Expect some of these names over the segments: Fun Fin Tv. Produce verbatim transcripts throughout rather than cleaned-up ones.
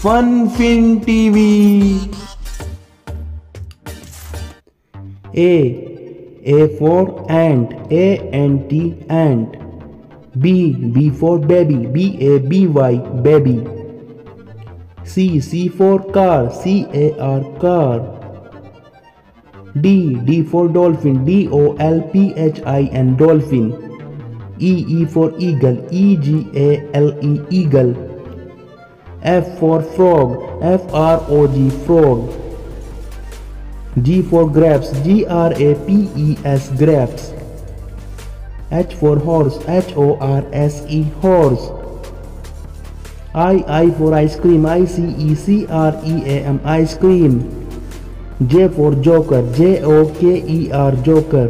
Fun Fin T V. A. A for ant, A N T ant. B. B for baby, B A B Y baby. C. C for car, C A R car. D. D for dolphin, D O L P H I N dolphin. E. E for eagle, E G A L E eagle. F for frog, F R O G frog. G for grapes, G R A P E S grapes. H for horse, H O R S E horse. I I for ice cream, I C E C R E A M ice cream. J for joker, J O K E R joker.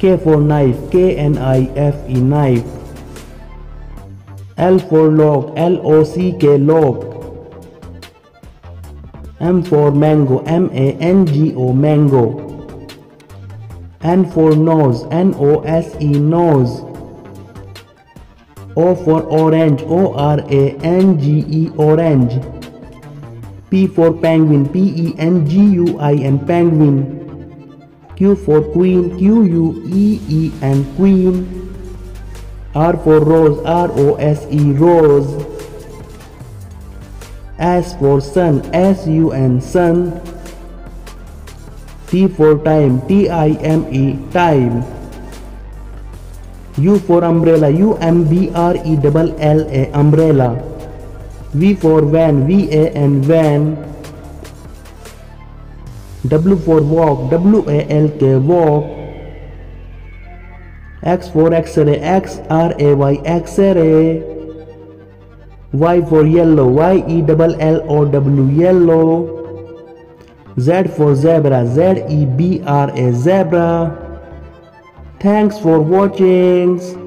K for knife, K N I F E knife. L for lock, L O C K lock. M for mango, M A N G O mango. N for nose, N O S E nose. O for orange, O R A N G E orange. P for penguin, P E N G U I N penguin. Q for queen, Q U E E N queen. R for rose, R O S E rose. S for sun, S U N sun. T for time, T I M E time. U for umbrella, U M B R E double L A umbrella. V for van, V A N van. W for walk, W A L K walk. X for X-ray, X R A Y X-ray. Y for yellow, Y E double L O W yellow. Z for zebra, Z E B R A zebra. Thanks for watching.